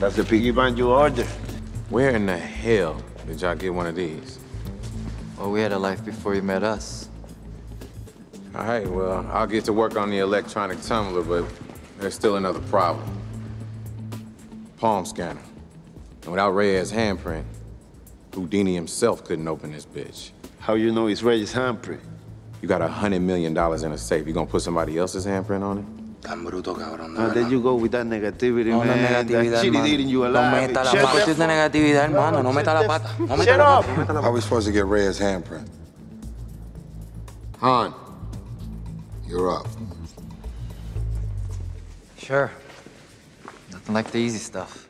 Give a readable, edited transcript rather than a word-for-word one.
That's the piggy bank you ordered. Where in the hell did y'all get one of these? Well, we had a life before you met us. All right, well, I'll get to work on the electronic tumbler, but there's still another problem. Palm scanner. And without Reyes' handprint, Houdini himself couldn't open this bitch. How you know it's Reyes' handprint? You got $100 million in a safe. You gonna put somebody else's handprint on it? Tan bruto, cabrón. No, there you go with that negativity, no, man. No negatividad, that shit eating you alive. No meta la pata. It's the negatividad, hermano. No meta la pata. No meta la pata. How are we supposed to get Reyes' handprint? Han, you're up. Sure. Nothing like the easy stuff.